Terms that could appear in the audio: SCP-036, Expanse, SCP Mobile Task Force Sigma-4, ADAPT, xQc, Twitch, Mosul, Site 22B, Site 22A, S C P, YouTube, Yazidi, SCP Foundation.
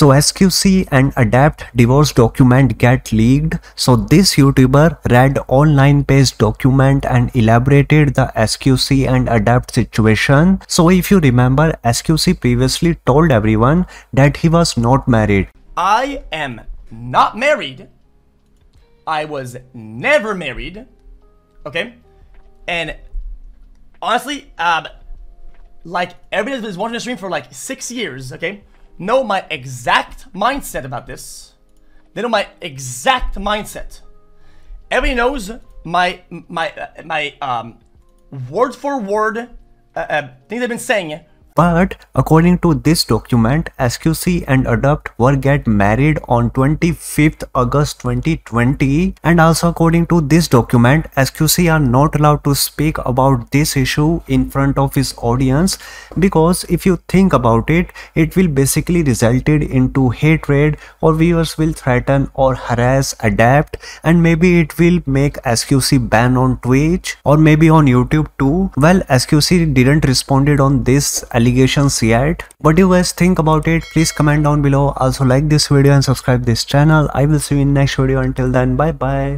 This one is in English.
So xQc and ADAPT divorce document get leaked. So this YouTuber read all 9-page document and elaborated the xQc and ADAPT situation. So if you remember, xQc previously told everyone that he was not married. I am not married. I was never married. Okay. And honestly, like everybody's been watching the stream for like 6 years, okay, know my exact mindset about this. They know my exact mindset. Everybody knows my word for word things I've been saying. But according to this document, xQc and ADAPT were get married on 25th August 2020, and also according to this document, xQc are not allowed to speak about this issue in front of his audience, because if you think about it, it will basically resulted into hatred, or viewers will threaten or harass ADAPT, and maybe it will make xQc ban on Twitch or maybe on YouTube too. Well, xQc didn't responded on this allegations yet. What do you guys think about it? Please comment down below. Also like this video and subscribe this channel. I will see you in next video. Until then, bye bye.